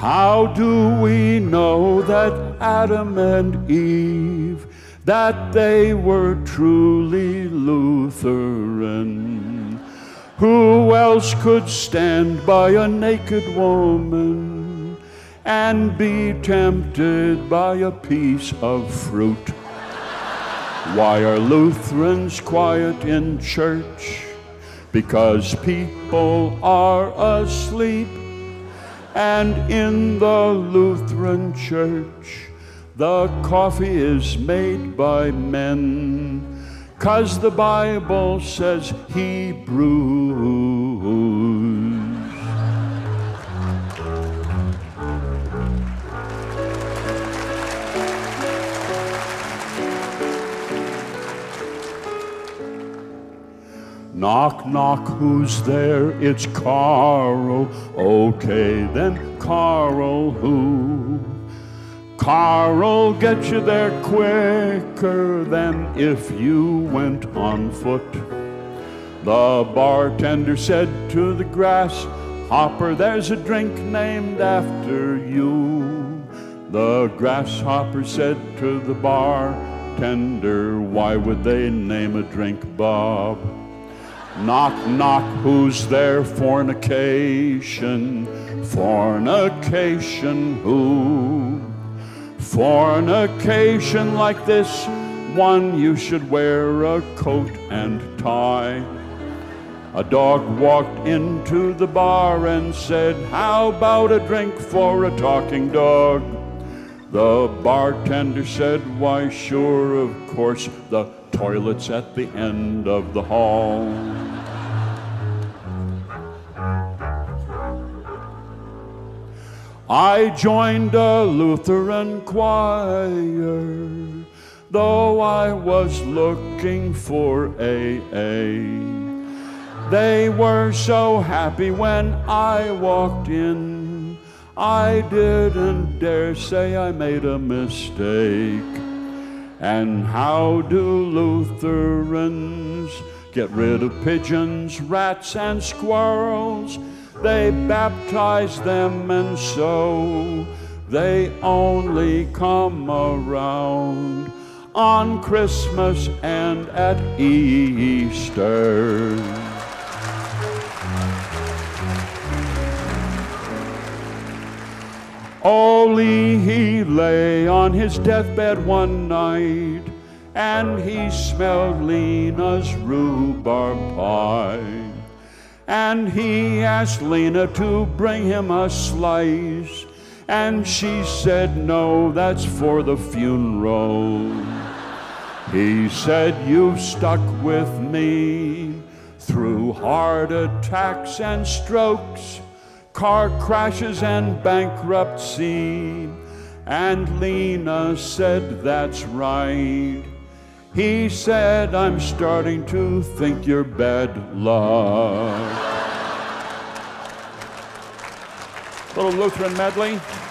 How do we know that Adam and Eve, that they were truly Lutheran? Who else could stand by a naked woman and be tempted by a piece of fruit? Why are Lutherans quiet in church? Because people are asleep. And in the Lutheran church, the coffee is made by men, 'cause the Bible says he brews. Knock, knock, who's there? It's Carl. Okay, then, Carl who? Carl get you there quicker than if you went on foot. The bartender said to the grasshopper, there's a drink named after you. The grasshopper said to the bartender, why would they name a drink Bob? Knock, knock, who's there? Fornication. Fornication who? Fornication like this one, you should wear a coat and tie. A dog walked into the bar and said, how about a drink for a talking dog? The bartender said, why sure, of course, the toilet's at the end of the hall. I joined a Lutheran choir, though I was looking for AA. They were so happy when I walked in, I didn't dare say I made a mistake. And how do Lutherans get rid of pigeons, rats, and squirrels? They baptize them, and so they only come around on Christmas and at Easter. Only he lay on his deathbed one night, and he smelled Lena's rhubarb pie. And he asked Lena to bring him a slice, and she said, no, that's for the funeral. He said, you've stuck with me through heart attacks and strokes, car crashes and bankruptcy. And Lena said, that's right. He said, I'm starting to think you're bad luck. Little Lutheran medley.